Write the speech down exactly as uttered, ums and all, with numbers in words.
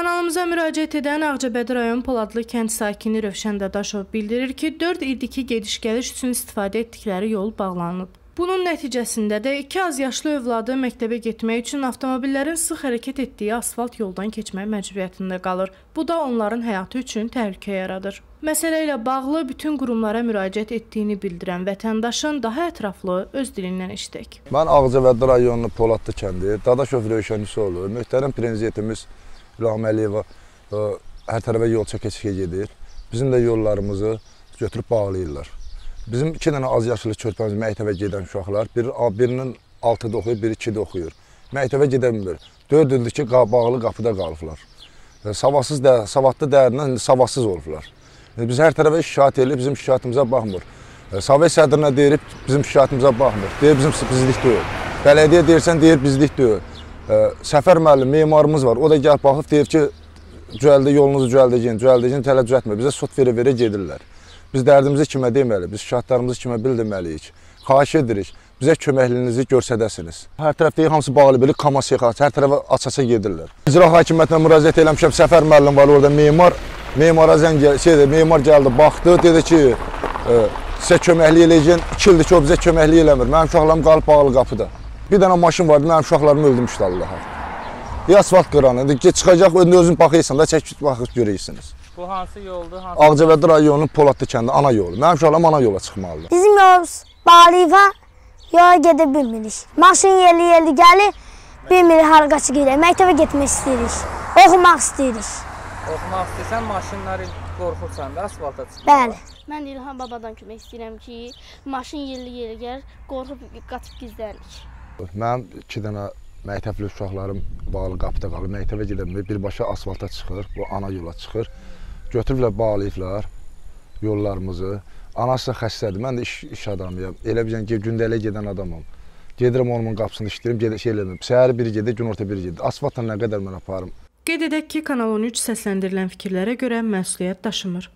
Kanalımıza müraciət edən Ağcabədi rayon Poladlı kənd sakini Rövşən Dadaşov bildirir ki, dörd ildiki gediş-gəliş üçün istifadə etdikləri yol bağlanıb. Bunun nəticəsində də iki az yaşlı övladı məktəbə getmək üçün avtomobillərin sıx hərəkət etdiyi asfalt yoldan keçmək məcburiyyətində qalır. Bu da onların həyatı üçün təhlükə yaradır. Məsələ ilə bağlı bütün qurumlara müraciət etdiyini bildirən vətəndaşın daha ətraflı öz dilindən eşitdik. Mən Ağcabədi rayonunun Poladlı kəndi, Dadaşov Rövşən Dadaşov, möhtərəm prezidentimiz Rahməliyeva hər tərəfə yol çəkə-çəkə gedir. Bizim də yollarımızı götürüb bağlayırlar. Bizim iki dənə az yaşlı körpəmiz məktəbə gedən uşaqlar, birinin altıda oxuyur, biri ikidə oxuyur. Məktəbə gedəmir. Dörd ildir ki, bağlı qapıda qalıblar. Savasız da, savadlı dəyərindən savasız olublar. Biz hər tərəfə şikayət edirik, bizim şikayətimizə baxmır. Sovet sədrinə deyirib, bizim şikayətimizə baxmır. Deyir, bizim bizlik deyil. Bələdiyyə deyirsən, deyir, bizlik deyil. Səfər müəllim, memarımız var, o da gəlib baxıb, deyir ki, cüəldə yolunuzu cüəldəcəyin, cüəldəcəyin tələ cüəltmir. Bizə sot verə-verə gedirlər. Biz dərdimizi kimə deməliyik, biz şikayətlərimizi kimə bildirməliyik, xahiş edirik, bizə köməkliyinizi görsədəsiniz. Hər tərəfdə hamısı bağlı bilir, kamas yıxası, hər tərəfə açasa gedirlər. İcra hakimiyyətinə müraciət eləmişəm, Səfər müəllim var orada, memar, memara zəng şeydir, memar gəldi, baxdı, dedi ki, sizə köməkliyi eləyəcəyən, iki ildir ki, o bizə köməkliyi eləmir, mənim uşaqlarım qalıb bağlı qapıda. Bir dənə maşın vardı, mənim uşaqlarım öldürmüşdü Allaha. Ya asfalt qıranı, çıxacaq, özün baxıysan da, çəkib baxıb görəyirsiniz. Bu hansı yoldur? Ağcabədi rayonunun Poladlı kəndi ana yolu. Mənim uşaqlarım ana yola çıxmalıdır. Bizim yolumuz bağlıyıfa yola gedə bilmirik. Maşın yerli-yerli gəlir, bilmirik harqaçı gedir. Məktəbə getmək istəyirik, oxumaq istəyirik. Oxumaq istəyirsən, maşınları qorxursan da asfalta çıxmaq. Bəli. Mən İlhan babadan kömək istəyirəm ki, maşın yerli-yerli gəlir, qorxub qaçıb gizlənirik. Mənim iki dənə məktəbli uşaqlarım bağlı qapıda qalır, məktəbə gedəmir, birbaşa asfalta çıxır, bu ana yola çıxır. Götürüblər, bağlayıblar yollarımızı. Anası xəstədir, mən də iş adamıyam. Elə biləcəm ki, gündələ gedən adamım. Gedirəm onumun qapısını işləyirəm, şey eləmirəm. Səhəri biri gedir, gün orta biri gedir. Asfaltla nə qədər mən aparım? Qeyd edək ki, Kanal on üç səsləndirilən fikirlərə görə məsuliyyət daşımır.